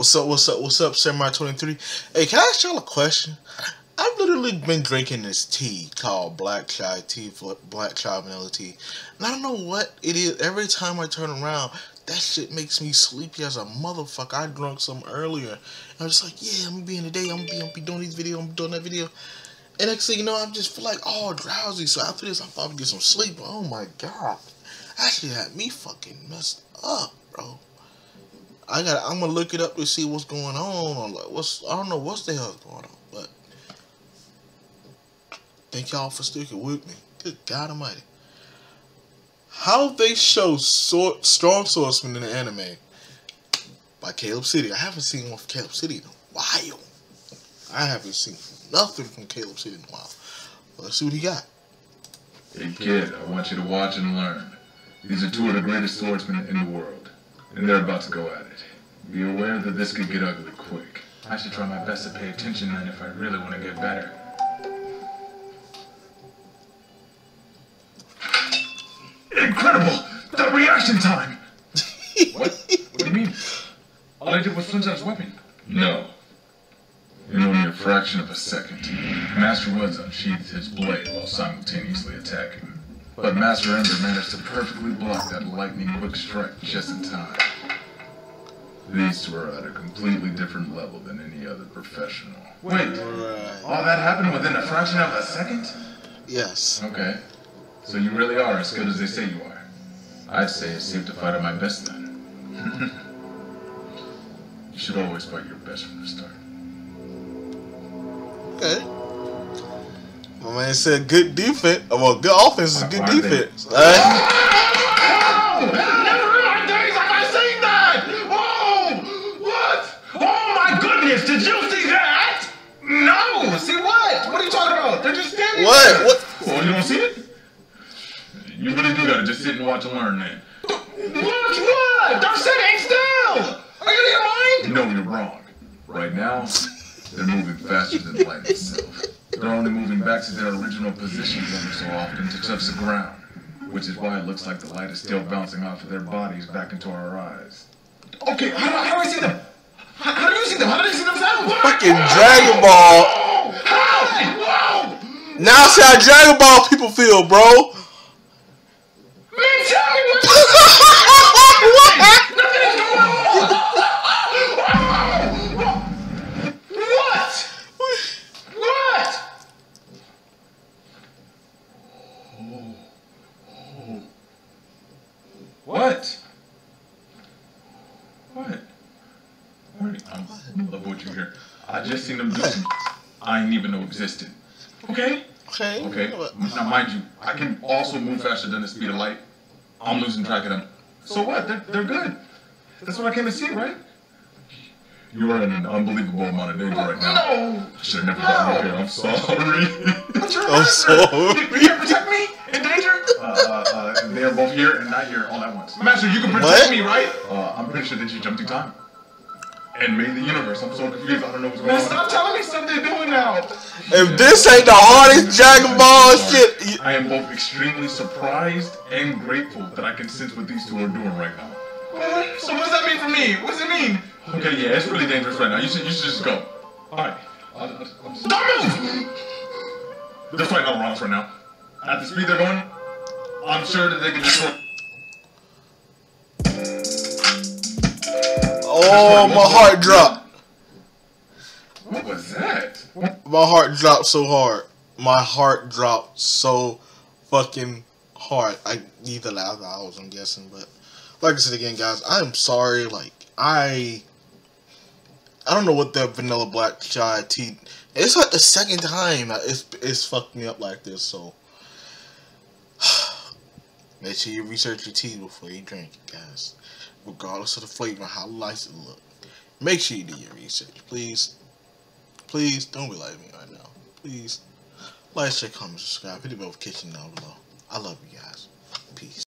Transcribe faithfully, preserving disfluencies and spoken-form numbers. What's up, what's up, what's up, Samurai twenty-three? Hey, can I ask y'all a question? I've literally been drinking this tea called black chai tea, black chai vanilla tea. And I don't know what it is. Every time I turn around, that shit makes me sleepy as a motherfucker. I drunk some earlier. And I'm just like, yeah, I'm gonna be in the day. I'm gonna be, I'm gonna be doing these videos. I'm gonna be doing that video. And next thing you know, I just feel like all drowsy. So after this, I probably get some sleep. Oh my god. That shit had me fucking messed up, bro. I got. I'm gonna look it up to see what's going on. Or like what's. I don't know what's the hell's going on. But thank y'all for sticking with me. Good God Almighty. How they show so, strong swordsmen in the anime by Caleb City. I haven't seen one from Caleb City in a while. I haven't seen nothing from Caleb City in a while. Well, let's see what he got. Hey kid, I want you to watch and learn. These are two of the greatest swordsmen in the world. And they're about to go at it. Be aware that this could get ugly quick. I should try my best to pay attention then if I really want to get better. Incredible! The reaction time! What? What do you mean? All I did was flinch at his weapon. No. In only a fraction of a second, Master Woods unsheathed his blade while simultaneously attacking. But Master Ender managed to perfectly block that lightning quick strike just in time. These two are at a completely different level than any other professional. Wait, right. All that happened within a fraction of a second? Yes. Okay, so you really are as good as they say you are. I'd say it's safe to fight at my best then. You should always fight your best from the start. Okay. My man said good defense. Well, good offense is good defense. All right? Whoa! Never in my days have I seen that! Whoa! What? Oh my goodness! Did you see that? No! See what? What are you talking about? They're just standing what? There. What? Oh, you don't see it? You really do gotta just sit and watch and learn then. Watch what? They're sitting still! Are you out of your mind? No, you're wrong. Right now, they're moving faster than light itself. They're only moving back to their original positions every so often to touch the ground, which is why it looks like the light is still bouncing off of their bodies back into our eyes. Okay, how do, how do I see them? How, how do you see them? How do they see themselves? Fucking Dragon Ball. How? Wow. Now I see how Dragon Ball people feel, bro. Man, tell me what. What? Nothing is going on. What? What? What? I love what you hear. I just seen them do some I didn't even know existed. Okay? Okay. Okay. Now, mind you, I can also move faster than the speed of light. I'm losing track of them. So what? They're, they're good. That's what I came to see, right? You are in an unbelievable amount of danger right now. No! I should have never gotten no. Here. I'm sorry. But you're I'm sorry. You can't protect me? In danger? Uh, uh, uh, they are both here and not here all at once. Master, you can protect me, right? Uh, I'm pretty sure that you jumped through time. And made the universe. I'm so confused. I don't know what's going on. Stop telling me stuff they're doing now. If this ain't the hardest Dragon Ball shit. I am both extremely surprised and grateful that I can sense what these two are doing right now. What? So what does that mean for me? What does it mean? Okay, yeah, it's really dangerous right now. You should, you should just go. Alright. Don't move! They're fighting all wrongs right now. At the speed they're going, I'm sure that they can just. Oh, my heart dropped. What was that? My heart dropped so hard. My heart dropped so fucking hard. I need the last hours, I'm guessing. But like I said again, guys, I am sorry. Like I, I don't know what that vanilla black chai tea. It's like the second time it's it's fucked me up like this. So. Make sure you research your tea before you drink it, guys. Regardless of the flavor and how nice it looks. Make sure you do your research. Please. Please don't be like me right now. Please. Like, share, comment, subscribe. Hit the notification down below. I love you guys. Peace.